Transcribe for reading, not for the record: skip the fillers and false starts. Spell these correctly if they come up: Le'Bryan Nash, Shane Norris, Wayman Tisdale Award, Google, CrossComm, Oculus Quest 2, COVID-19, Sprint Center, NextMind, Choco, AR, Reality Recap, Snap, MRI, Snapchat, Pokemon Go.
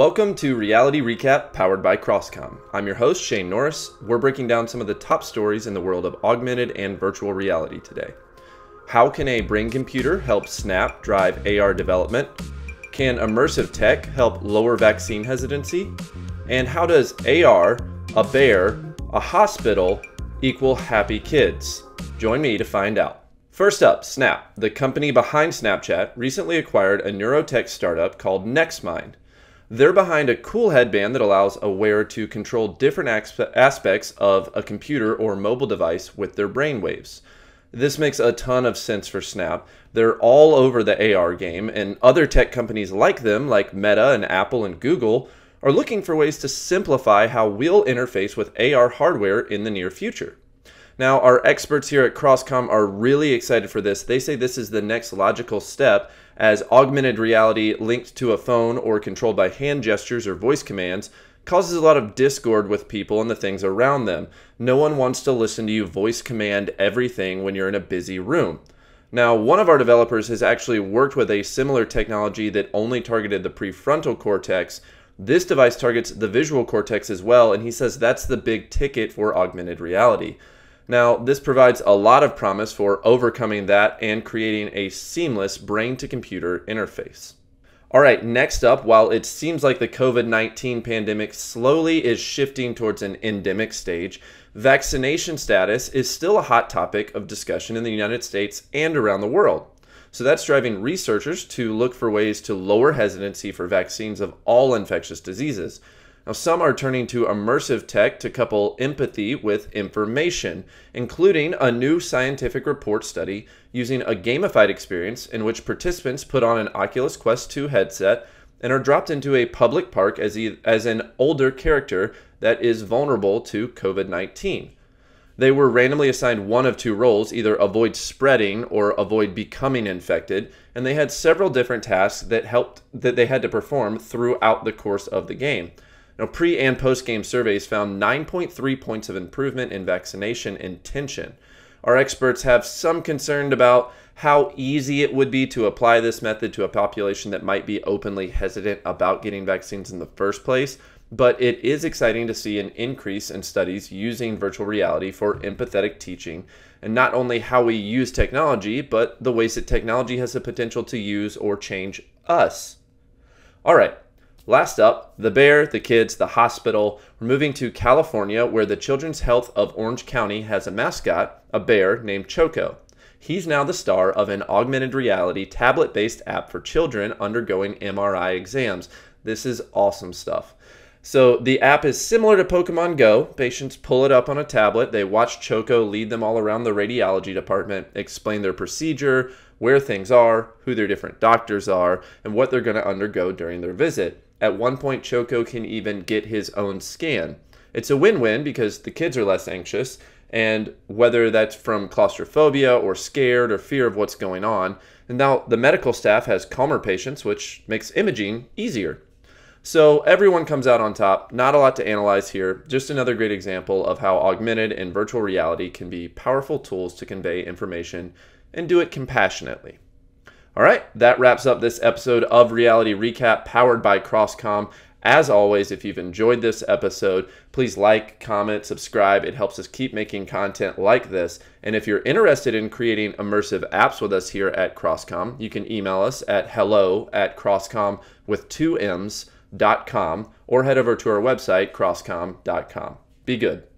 Welcome to Reality Recap, powered by CrossComm. I'm your host, Shane Norris. We're breaking down some of the top stories in the world of augmented and virtual reality today. How can a brain computer help Snap drive AR development? Can immersive tech help lower vaccine hesitancy? And how does AR, a bear, a hospital equal happy kids? Join me to find out. First up, Snap. The company behind Snapchat recently acquired a neurotech startup called NextMind. They're behind a cool headband that allows a wearer to control different aspects of a computer or mobile device with their brainwaves. This makes a ton of sense for Snap. They're all over the AR game, and other tech companies like them, like Meta and Apple and Google, are looking for ways to simplify how we'll interface with AR hardware in the near future. Now, our experts here at CrossComm are really excited for this. They say this is the next logical step, as augmented reality linked to a phone or controlled by hand gestures or voice commands causes a lot of discord with people and the things around them. No one wants to listen to you voice command everything when you're in a busy room. Now, one of our developers has actually worked with a similar technology that only targeted the prefrontal cortex. This device targets the visual cortex as well, and he says that's the big ticket for augmented reality. Now, this provides a lot of promise for overcoming that and creating a seamless brain-to-computer interface. All right, next up, while it seems like the COVID-19 pandemic slowly is shifting towards an endemic stage, vaccination status is still a hot topic of discussion in the United States and around the world. So that's driving researchers to look for ways to lower hesitancy for vaccines of all infectious diseases. Now, some are turning to immersive tech to couple empathy with information, including a new scientific report study using a gamified experience in which participants put on an Oculus Quest 2 headset and are dropped into a public park as an older character that is vulnerable to COVID-19. They were randomly assigned one of two roles, either avoid spreading or avoid becoming infected, and they had several different tasks that they had to perform throughout the course of the game. Now, pre- and post-game surveys found 9.3 points of improvement in vaccination intention. Our experts have some concern about how easy it would be to apply this method to a population that might be openly hesitant about getting vaccines in the first place, but it is exciting to see an increase in studies using virtual reality for empathetic teaching, and not only how we use technology, but the ways that technology has the potential to use or change us. All right. Last up, the bear, the kids, the hospital. We're moving to California, where the Children's Health of Orange County has a mascot, a bear named Choco. He's now the star of an augmented reality tablet-based app for children undergoing MRI exams. This is awesome stuff. So the app is similar to Pokemon Go. Patients pull it up on a tablet. They watch Choco lead them all around the radiology department, explain their procedure, where things are, who their different doctors are, and what they're going to undergo during their visit. At one point, Choco can even get his own scan. It's a win-win because the kids are less anxious, and whether that's from claustrophobia or scared or fear of what's going on, and now the medical staff has calmer patients, which makes imaging easier. So everyone comes out on top. Not a lot to analyze here. Just another great example of how augmented and virtual reality can be powerful tools to convey information and do it compassionately. All right, that wraps up this episode of Reality Recap powered by CrossComm. As always, if you've enjoyed this episode, please like, comment, subscribe. It helps us keep making content like this. And if you're interested in creating immersive apps with us here at CrossComm, you can email us at hello@crosscomm.com or head over to our website, crosscomm.com. Be good.